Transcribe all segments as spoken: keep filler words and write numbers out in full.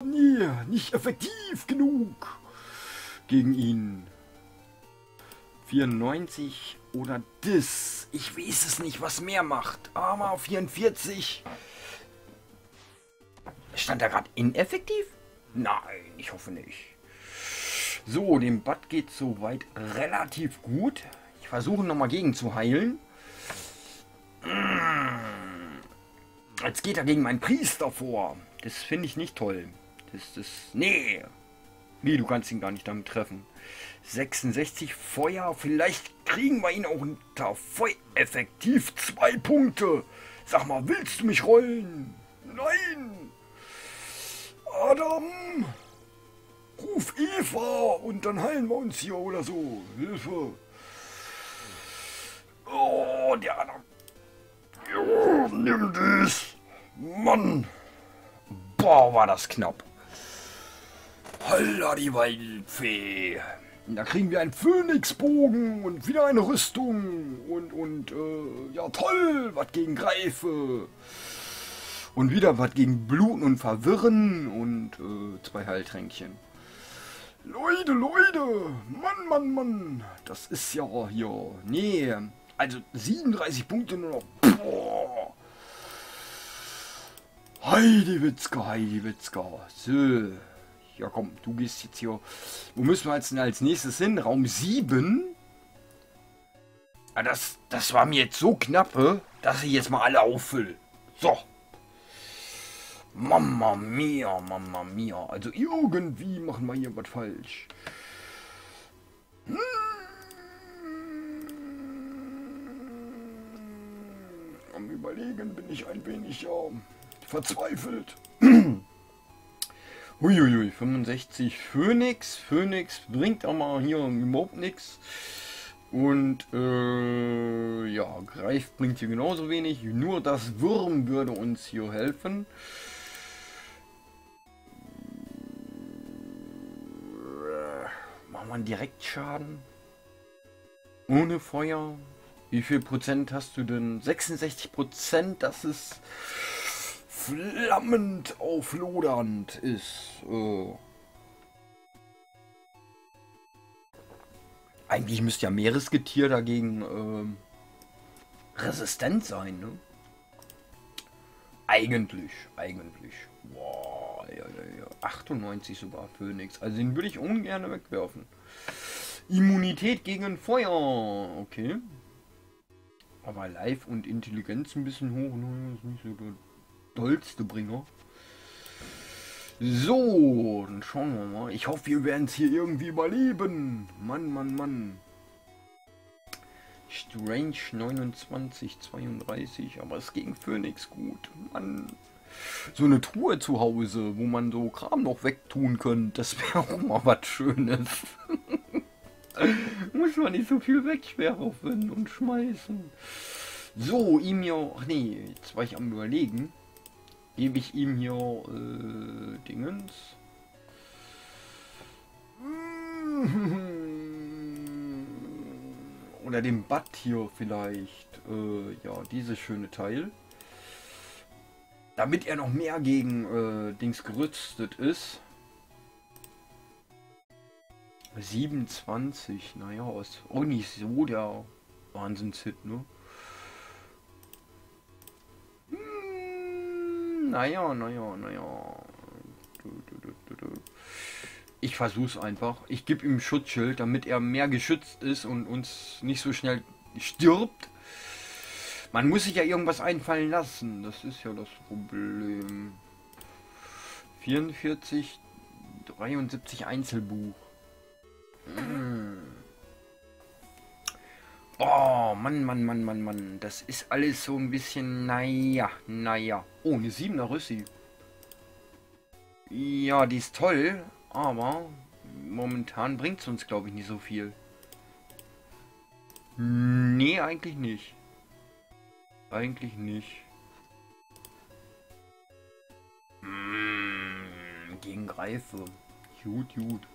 Turnier nicht effektiv genug gegen ihn. vierundneunzig oder das. Ich weiß es nicht, was mehr macht. Aber vierundvierzig. Stand da gerade ineffektiv? Nein, ich hoffe nicht. So, dem Bad geht soweit relativ gut. Ich versuche nochmal gegen zu heilen. Jetzt geht er gegen meinen Priester vor. Das finde ich nicht toll. Das ist... Nee. Nee, du kannst ihn gar nicht damit treffen. sechsundsechzig Feuer. Vielleicht kriegen wir ihn auch unter Feuer. Effektiv zwei Punkte. Sag mal, willst du mich rollen? Nein. Adam. Ruf Eva und dann heilen wir uns hier oder so. Hilfe. Oh, der Adam. Jo, nimm das. Mann. Boah, war das knapp. Halla die Waldfee. Da kriegen wir einen Phönixbogen und wieder eine Rüstung. Und, und, äh, ja toll, was gegen Greife. Und wieder was gegen Bluten und Verwirren und, äh, zwei Heiltränkchen. Leute, Leute, Mann, Mann, Mann. Das ist ja hier, nee. Also siebenunddreißig Punkte nur noch. Boah. Heidewitzka, Heidewitzka. So. Ja komm, du gehst jetzt hier. Wo müssen wir jetzt als nächstes hin? Raum sieben. Ja, das, das war mir jetzt so knappe, dass ich jetzt mal alle auffülle. So. Mama mia, Mama mia. Also irgendwie machen wir hier was falsch. Hm. Am Überlegen bin ich ein wenig ja, verzweifelt. Huiuiui, fünfundsechzig Phönix. Phönix bringt aber hier überhaupt nichts. Und äh, ja, Greif bringt hier genauso wenig. Nur das Wurm würde uns hier helfen. Machen wir einen Direktschaden. Ohne Feuer. Wie viel Prozent hast du denn? sechsundsechzig Prozent, das ist... flammend auflodernd ist. Äh. Eigentlich müsste ja Meeresgetier dagegen äh, resistent sein, ne? Eigentlich, eigentlich. Wow, ja, ja, ja. achtundneunzig sogar Phönix. Also den würde ich ungern wegwerfen. Immunität gegen Feuer. Okay. Aber Life und Intelligenz ein bisschen hoch, ne? Ist nicht so gut. Tollste Bringer. So, dann schauen wir mal. Ich hoffe, wir werden es hier irgendwie überleben. Mann, Mann, Mann. Strange neunundzwanzig, zweiunddreißig, aber ist gegen Phönix gut. Mann. So eine Truhe zu Hause, wo man so Kram noch wegtun könnte, das wäre auch mal was Schönes. Muss man nicht so viel wegschwerfen und schmeißen. So, ihm ja... Ach nee, jetzt war ich am Überlegen. Gebe ich ihm hier äh, Dingens. Oder dem Bad hier vielleicht. Äh, ja, dieses schöne Teil. Damit er noch mehr gegen äh, Dings gerüstet ist. siebenundzwanzig, naja, ist auch nicht so der Wahnsinnshit, ne? Naja, naja, naja. Ich versuch's einfach. Ich gebe ihm Schutzschild, damit er mehr geschützt ist und uns nicht so schnell stirbt. Man muss sich ja irgendwas einfallen lassen. Das ist ja das Problem. vierundvierzig, dreiundsiebzig Einzelbuch. Hm. Oh, Mann, Mann, Mann, Mann, Mann. Das ist alles so ein bisschen, naja, naja. Oh, eine siebener Rüssi. Ja, die ist toll, aber momentan bringt es uns, glaube ich, nicht so viel. Nee, eigentlich nicht. Eigentlich nicht. Mmh, gegen Greife. Gut, gut.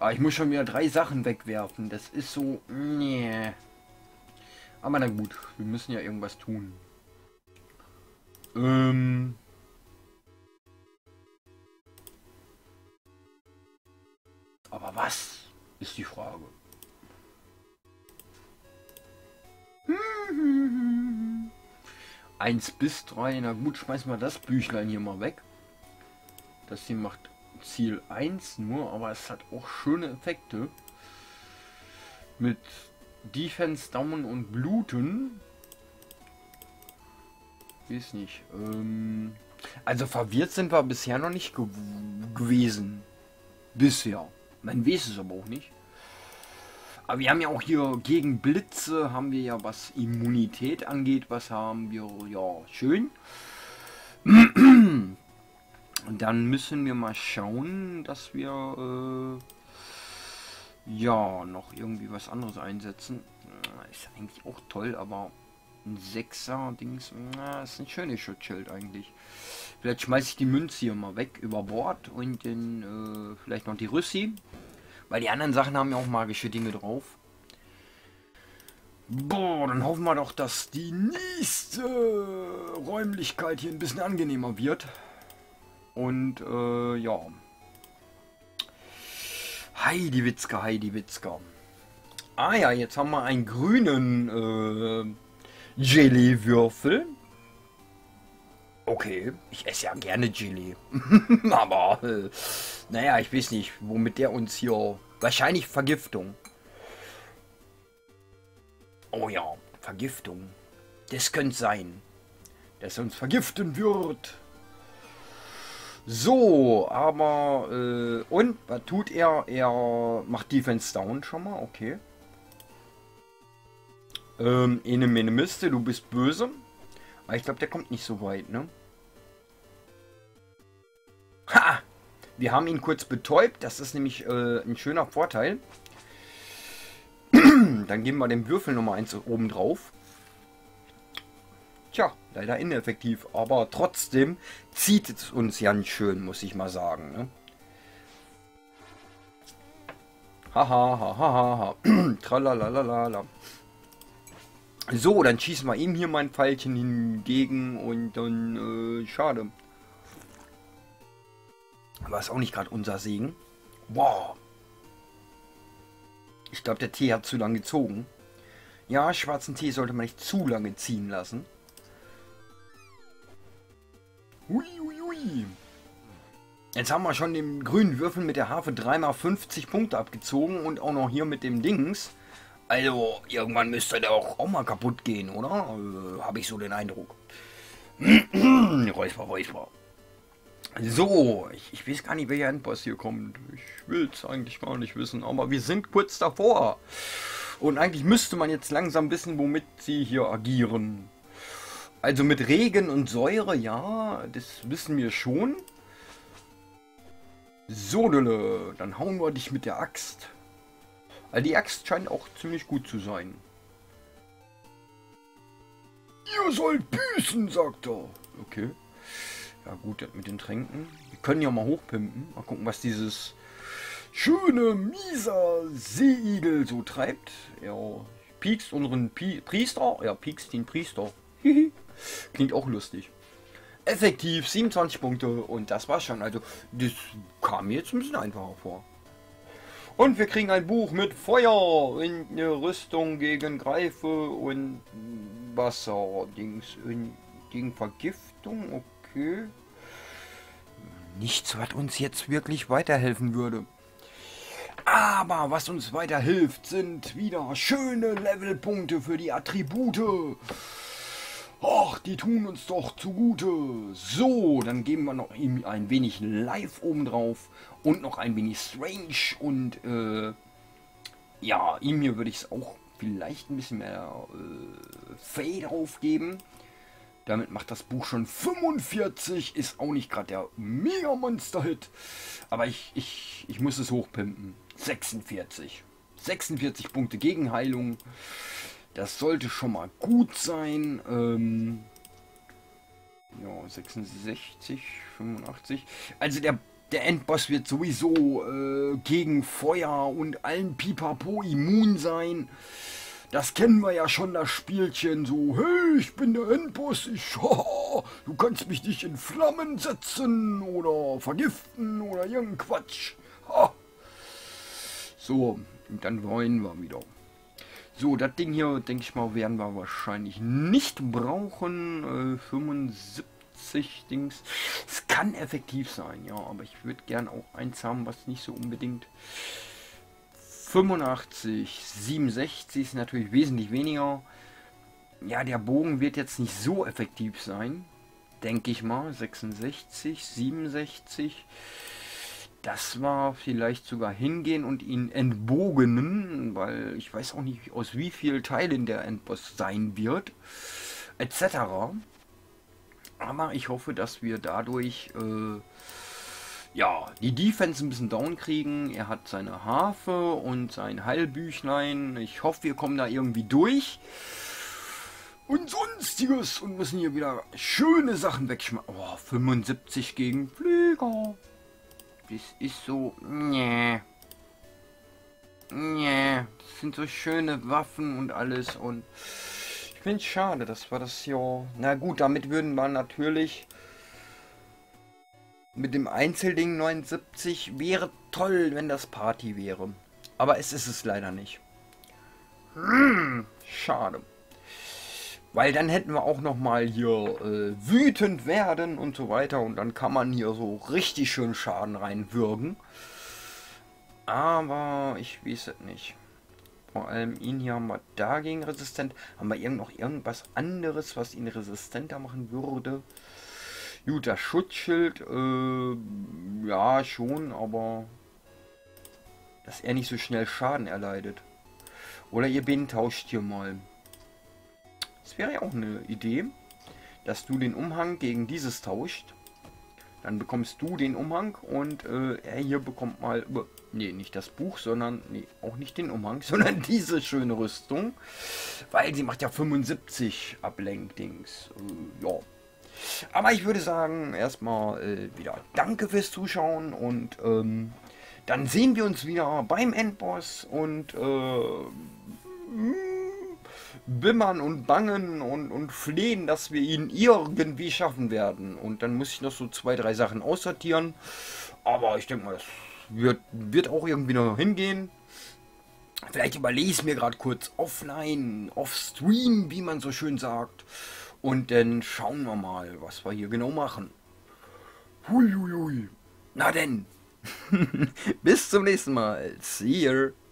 Ah, ich muss schon wieder drei Sachen wegwerfen. Das ist so... Nee. Aber na gut, wir müssen ja irgendwas tun. Ähm... Aber was ist die Frage? eins bis drei, na gut, schmeißen wir das Büchlein hier mal weg. Das hier macht Ziel eins nur, aber es hat auch schöne Effekte. Mit Defense, Down und Bluten. Weiß nicht. Ähm, also verwirrt sind wir bisher noch nicht gew gewesen. Bisher. Man weiß es aber auch nicht. Aber wir haben ja auch hier gegen Blitze, haben wir ja, was Immunität angeht, was haben wir, ja, schön. Und dann müssen wir mal schauen, dass wir, äh, ja, noch irgendwie was anderes einsetzen. Ist eigentlich auch toll, aber ein Sechser-Dings, na, ist ein schönes Schutzschild eigentlich. Vielleicht schmeiße ich die Münze hier mal weg über Bord und dann, äh, vielleicht noch die Rüssi. Weil die anderen Sachen haben ja auch magische Dinge drauf. Boah, dann hoffen wir doch, dass die nächste Räumlichkeit hier ein bisschen angenehmer wird. Und, äh, ja. Heidi Witzka, Heidi Witzka. Ah ja, jetzt haben wir einen grünen, äh, Jelly-Würfel. Okay, ich esse ja gerne Jelly. Aber, äh, naja, ich weiß nicht, womit der uns hier... Wahrscheinlich Vergiftung. Oh ja, Vergiftung. Das könnte sein, dass er uns vergiften wird. So, aber... Äh, und, was tut er? Er macht Defense Down schon mal, okay. Ähm, Ene Mene Miste, du bist böse. Aber ich glaube, der kommt nicht so weit, ne? Ha! Wir haben ihn kurz betäubt. Das ist nämlich äh, ein schöner Vorteil. Dann geben wir dem Würfel Nummer eins oben drauf. Tja, leider ineffektiv. Aber trotzdem zieht es uns ganz schön, muss ich mal sagen. Ne? Haha, ha, ha, ha, ha. Tralalalala. So, dann schießen wir ihm hier mein Pfeilchen hingegen und dann, äh, schade. Aber ist auch nicht gerade unser Segen. Wow. Ich glaube, der Tee hat zu lange gezogen. Ja, schwarzen Tee sollte man nicht zu lange ziehen lassen. Hui, hui, hui. Jetzt haben wir schon den grünen Würfel mit der Harfe dreimal fünfzig Punkte abgezogen und auch noch hier mit dem Dings. Also, irgendwann müsste der auch, auch mal kaputt gehen, oder? Also, habe ich so den Eindruck. Räusper, Räusper. So, ich, ich weiß gar nicht, welcher Endboss hier kommt. Ich will es eigentlich gar nicht wissen, aber wir sind kurz davor. Und eigentlich müsste man jetzt langsam wissen, womit sie hier agieren. Also mit Regen und Säure, ja, das wissen wir schon. So, Dille, dann hauen wir dich mit der Axt. Also die Axt scheint auch ziemlich gut zu sein. Ihr sollt büßen, sagt er. Okay. Ja gut, mit den Tränken. Wir können ja mal hochpimpen. Mal gucken, was dieses schöne, mieser Seeigel so treibt. Ja, piekst unseren Pi Priester. Ja, piekst den Priester. Klingt auch lustig. Effektiv, siebenundzwanzig Punkte. Und das war's schon. Also, das kam mir jetzt ein bisschen einfacher vor. Und wir kriegen ein Buch mit Feuer und eine Rüstung gegen Greife und Wasser-Dings und gegen Vergiftung, okay. Nichts, was uns jetzt wirklich weiterhelfen würde. Aber was uns weiterhilft, sind wieder schöne Levelpunkte für die Attribute. Ach, die tun uns doch zugute. So, dann geben wir noch ihm ein wenig Live obendrauf und noch ein wenig Strange. Und äh, ja, ihm hier würde ich es auch vielleicht ein bisschen mehr äh, Fade drauf geben. Damit macht das Buch schon fünfundvierzig. Ist auch nicht gerade der Mega-Monster-Hit. Aber ich, ich, ich muss es hochpimpen. sechsundvierzig. sechsundvierzig Punkte gegen Heilung. Das sollte schon mal gut sein. Ähm, ja, sechsundsechzig, fünfundachtzig. Also der, der Endboss wird sowieso äh, gegen Feuer und allen Pipapo immun sein. Das kennen wir ja schon, das Spielchen. So, hey, ich bin der Endboss. Ich, oh, du kannst mich nicht in Flammen setzen oder vergiften oder irgendeinen Quatsch. Oh. So, dann wollen wir wieder. So, das Ding hier, denke ich mal, werden wir wahrscheinlich nicht brauchen. Äh, fünfundsiebzig Dings. Es kann effektiv sein, ja, aber ich würde gern auch eins haben, was nicht so unbedingt... fünfundachtzig, siebenundsechzig ist natürlich wesentlich weniger. Ja, der Bogen wird jetzt nicht so effektiv sein, denke ich mal. sechsundsechzig, siebenundsechzig. Das war vielleicht sogar hingehen und ihn entbogenen, weil ich weiß auch nicht, aus wie vielen Teilen der Endboss sein wird, et cetera. Aber ich hoffe, dass wir dadurch äh, ja, die Defense ein bisschen down kriegen. Er hat seine Harfe und sein Heilbüchlein. Ich hoffe, wir kommen da irgendwie durch. Und sonstiges. Und müssen hier wieder schöne Sachen wegschmeißen. Oh, fünfundsiebzig gegen Flieger. Das ist so... Nee. Nee. Das sind so schöne Waffen und alles. Und ich finde es schade, das war das ja... Na gut, damit würden wir natürlich... Mit dem Einzelding neunundsiebzig wäre toll, wenn das Party wäre. Aber es ist es leider nicht. Hm, schade. Weil dann hätten wir auch nochmal hier äh, wütend werden und so weiter. Und dann kann man hier so richtig schön Schaden reinwürgen. Aber ich weiß es nicht. Vor allem ihn hier haben wir dagegen resistent. Haben wir irgend noch irgendwas anderes, was ihn resistenter machen würde? Gut, das Schutzschild, äh, ja schon, aber dass er nicht so schnell Schaden erleidet. Oder ihr Bienen tauscht hier mal. Das wäre ja auch eine Idee, dass du den Umhang gegen dieses tauscht. Dann bekommst du den Umhang und äh, er hier bekommt mal, nee, nicht das Buch, sondern, nee, auch nicht den Umhang, sondern diese schöne Rüstung. Weil sie macht ja fünfundsiebzig Ablenkdings, äh, ja. Aber ich würde sagen, erstmal äh, wieder danke fürs Zuschauen und ähm, dann sehen wir uns wieder beim Endboss und äh, bimmern und bangen und, und flehen, dass wir ihn irgendwie schaffen werden. Und dann muss ich noch so zwei, drei Sachen aussortieren, aber ich denke mal, das wird, wird auch irgendwie noch hingehen. Vielleicht überlege ich es mir gerade kurz offline, offstream, wie man so schön sagt. Und dann schauen wir mal, was wir hier genau machen. Hui, hui, hui. Na denn. Bis zum nächsten Mal. See ya.